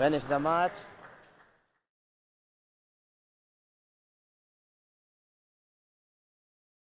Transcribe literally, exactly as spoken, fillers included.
Finish the match.